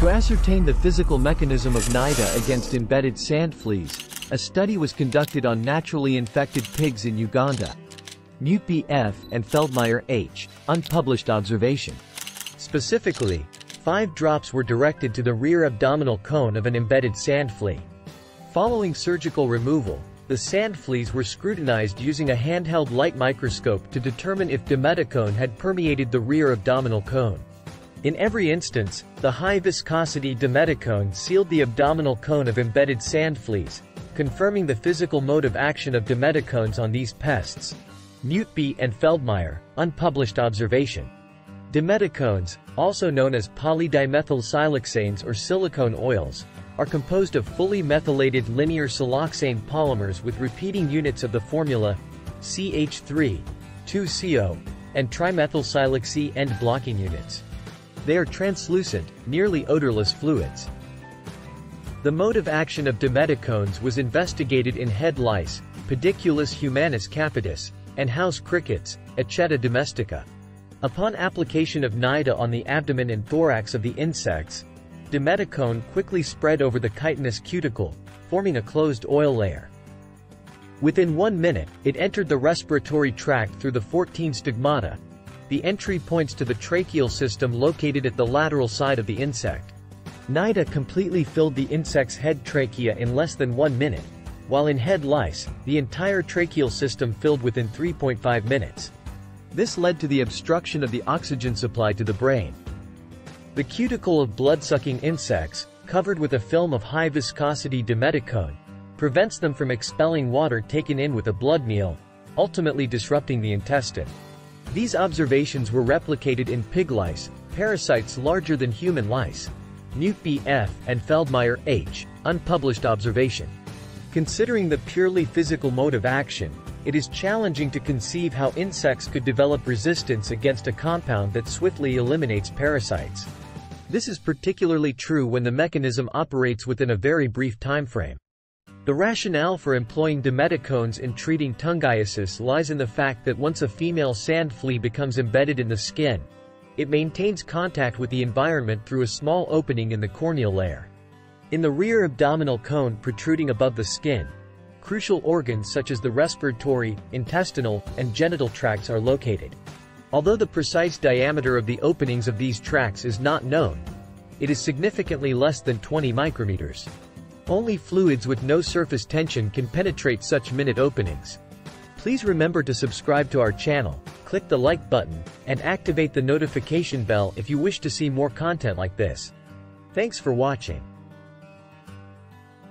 To ascertain the physical mechanism of NYDA against embedded sand fleas, a study was conducted on naturally infected pigs in Uganda. Mutebi F and Feldmeier H, unpublished observation. Specifically, 5 drops were directed to the rear abdominal cone of an embedded sand flea. Following surgical removal, the sand fleas were scrutinized using a handheld light microscope to determine if dimeticone had permeated the rear abdominal cone. In every instance, the high viscosity dimeticone sealed the abdominal cone of embedded sand fleas, confirming the physical mode of action of dimeticones on these pests. Mutebi and Feldmeier, unpublished observation. Dimeticones, also known as polydimethylsiloxanes or silicone oils, are composed of fully methylated linear siloxane polymers with repeating units of the formula CH3, 2CO, and trimethylsiloxy end blocking units. They are translucent, nearly odorless fluids. The mode of action of dimeticones was investigated in head lice, Pediculus humanus capitis, and house crickets, Acheta domestica. Upon application of NYDA on the abdomen and thorax of the insects, dimeticone quickly spread over the chitinous cuticle, forming a closed oil layer. Within 1 minute, it entered the respiratory tract through the 14 stigmata. The entry points to the tracheal system located at the lateral side of the insect. NYDA completely filled the insect's head trachea in less than 1 minute, while in head lice, the entire tracheal system filled within 3.5 minutes. This led to the obstruction of the oxygen supply to the brain. The cuticle of blood-sucking insects, covered with a film of high-viscosity dimeticone, prevents them from expelling water taken in with a blood meal, ultimately disrupting the intestine. These observations were replicated in pig lice, parasites larger than human lice. Mutebi F. and Feldmeier H. unpublished observation. Considering the purely physical mode of action, it is challenging to conceive how insects could develop resistance against a compound that swiftly eliminates parasites. This is particularly true when the mechanism operates within a very brief time frame. The rationale for employing dimeticones in treating Tungiasis lies in the fact that once a female sand flea becomes embedded in the skin, it maintains contact with the environment through a small opening in the corneal layer. In the rear abdominal cone protruding above the skin, crucial organs such as the respiratory, intestinal, and genital tracts are located. Although the precise diameter of the openings of these tracts is not known, it is significantly less than 20 micrometers. Only fluids with no surface tension can penetrate such minute openings. Please remember to subscribe to our channel, click the like button, and activate the notification bell if you wish to see more content like this. Thanks for watching.